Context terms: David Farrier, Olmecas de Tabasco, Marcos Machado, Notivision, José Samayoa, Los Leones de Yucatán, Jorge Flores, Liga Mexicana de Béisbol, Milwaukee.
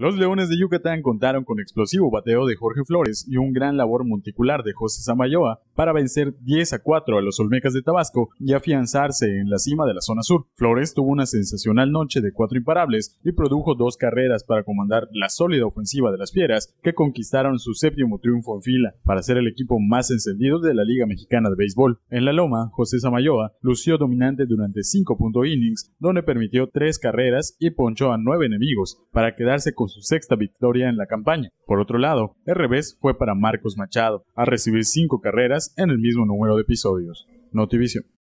Los Leones de Yucatán contaron con explosivo bateo de Jorge Flores y un gran labor monticular de José Samayoa para vencer 10-4 a los Olmecas de Tabasco y afianzarse en la cima de la zona sur. Flores tuvo una sensacional noche de 4 imparables y produjo 2 carreras para comandar la sólida ofensiva de las Fieras, que conquistaron su 7º triunfo en fila para ser el equipo más encendido de la Liga Mexicana de Béisbol. En la loma, José Samayoa lució dominante durante 5 innings, donde permitió 3 carreras y ponchó a 9 enemigos para quedarse con su 6ª victoria en la campaña. Por otro lado, el revés fue para Marcos Machado, a recibir 5 carreras en el mismo número de episodios. Notivision.